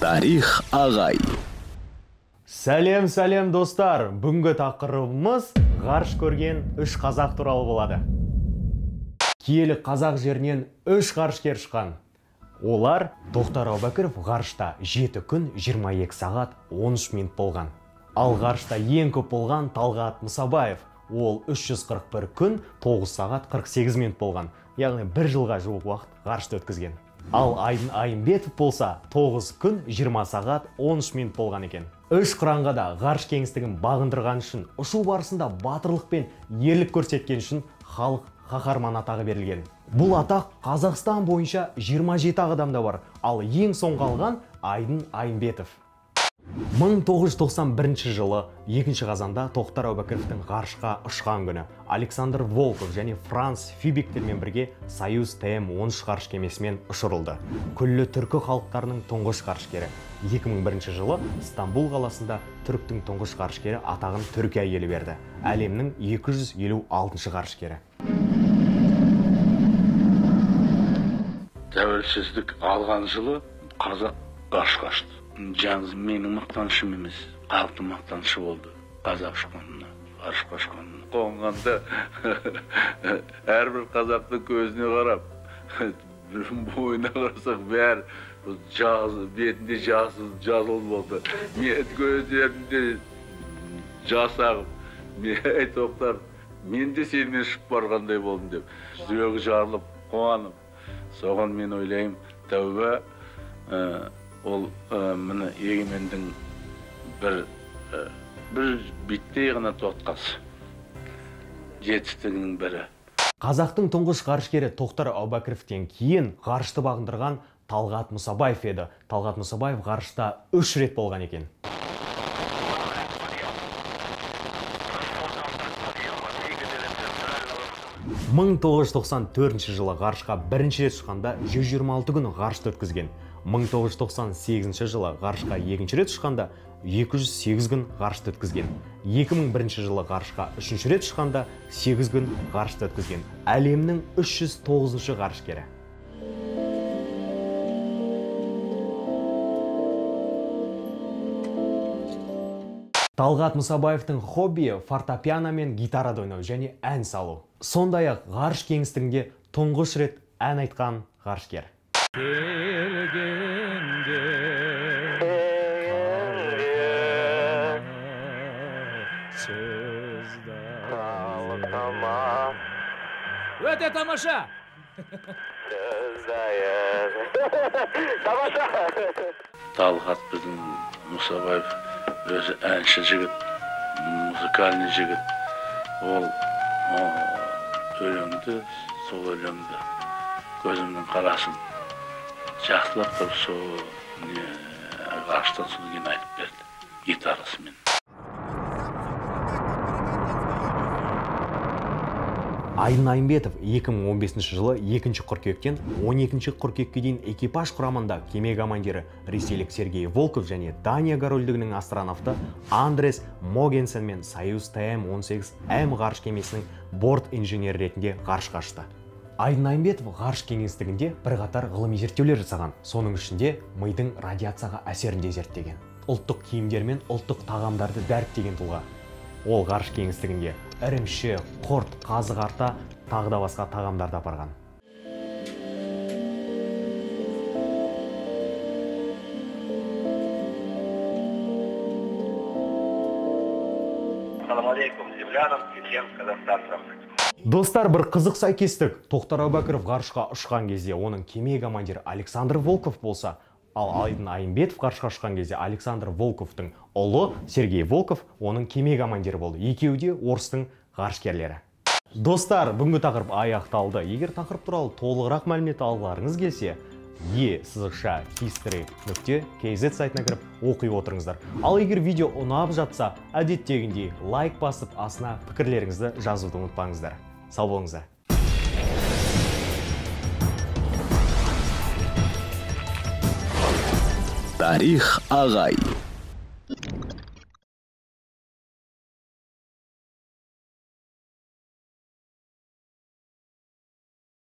Тарих ағай. Сәлем достар, бүгінгі тақырыбымыз ғарыш көрген үш қазақ туралы болады. Киелі қазақ жерінен үш ғарышкер шыққан. Олар Тоқтар Әубәкіров ғарышта 7 күн 22 сағат 13 минут болған. Ал ғарышта ең көп болған Талғат Мұсабаев. Ол 341 күн 9 сағат 48 минут болған. Яғни бір жылға жуық уақыт ғарышта өткізген. Ал Айдын Айымбетов болса 9 күн 20 сағат 13 минут болған екен. Үш құранға да ғарыш кеңістігін бағындырған үшін, ұшу барысында батырлық пен ерлік көрсеткен үшін халық қаһарман атағы берілген. Бұл атақ Қазақстан бойынша 27 адамда бар, ал ең соңғы алған Айдын Айымбетов. 1991 жылы 2 қазанда Тоқтар Әубәкіровтің ғарышқа ұшқан күні Александр Волков және Франц Фибектермен бірге Союз ТМ-13 ғарыш кемесімен ұшырылды. Күллі түркі халықтарының тұңғыш ғарышкері. 2001 жылы Стамбул қаласында түріктің тұңғыш ғарышкері атағын Түркия елі берді. Әлемнің 256 ғарышкері. Тәуелсіздік алған жылы қазақ ғарышқа ұшты. Жаңыз менің мақтанышым емес, халықтың мақтанышы болды қазақ шыққанына, ғарышқа шыққанына. Қонғанда әрбір қазақтың көзіне қарап, бойына қарасақ бәрі бетінде жазылып болды. Мен көздерімде жас ағып, мен Тоқтар, мен де сенімен ұшып барғандай болдым деп. Жүрегі жарылып, қуанып, соған мен ойлаймын, тәуба ол міне егемендің бір биттей ғана тоқтасы жетістігінің бірі. Қазақтың тұңғыш ғарышкері Тоқтар Әубәкіровтен кейін ғарышты бағындырған Талғат Мұсабаев еді. Талғат Мұсабаев ғарышта 3 рет болған екен. В 1994 жылы ғарышқа бірінші рет шыққанда 126 күн ғарышты өткізген. 1998 жылы ғарышқа екінші рет шыққанда 208 күн ғарышты өткізген. 2001 жылы ғарышқа үшінші рет шыққанда 8 күн ғарышты өткізген. Әлемнің 309-шы ғарышкері. Талғат Мұсабаевтың хоббиі фортепиано мен гитарада ойнау және ән салу. Сондай-ақ ғарыш кеңістігінде тұңғыш рет ән айтқан ғарышкер. Өте тамаша! Талғат біздің Мұсабаев өзі әнші жігіт, музыкальный жігіт. Ол өлеңді, сол өлеңді, көзімнің қарасын жақсылап тұрып, сол ғарыштан кейін айтып берді, гитарасымен. Айдын Айымбетов 2015 жылы 2 қыркүйектен 12 қыркүйекке дейін экипаж құрамында кеме командирі ресейлік Сергей Волков және Дания корольдігінің астронавты Андрес Могенсен мен Союз ТМ-18М ғарыш кемесінің борт инженері ретінде ғарышқа ұшты. Айдын Айымбетов ғарыш кеңістігінде бірқатар ғылыми зерттеулер жасаған, соның ішінде мидың радиацияға әсерінде зерттеген, ұлттық киімдер мен ұлттық тағамдарды дәріптеген тұлға. Ол ғарыш кеңістігінде ірімші, құрт, қазы қарта, тағы да басқа тағамдарды апарған. Салам алейкум, землянам, чечен, қазақстанцам. Достар, бір қызық сәйкестік. Тоқтар Әубәкіров ғарышқа ұшқан кезде оның кеме командирі Александр Волков болса, ал Айдын Айымбетов ғарышқа ұшқан кезде Александр Волковтың ұлы Сергей Волков оның кеме командирі болды. Екеуі де орыстың ғарышкерлері. Достар, бүгінгі тақырып аяқталды. Егер тақырып туралы толығырақ мәлімет алғыларыңыз келсе, e-history.kz сайтына кіріп оқи отырыңыздар. Ал егер видео ұнап жатса, әдеттегіндей лайк басып, астына пікірлеріңізді жазуды ұмытпаңыздар. Сау болыңыздар. Тарих ағай.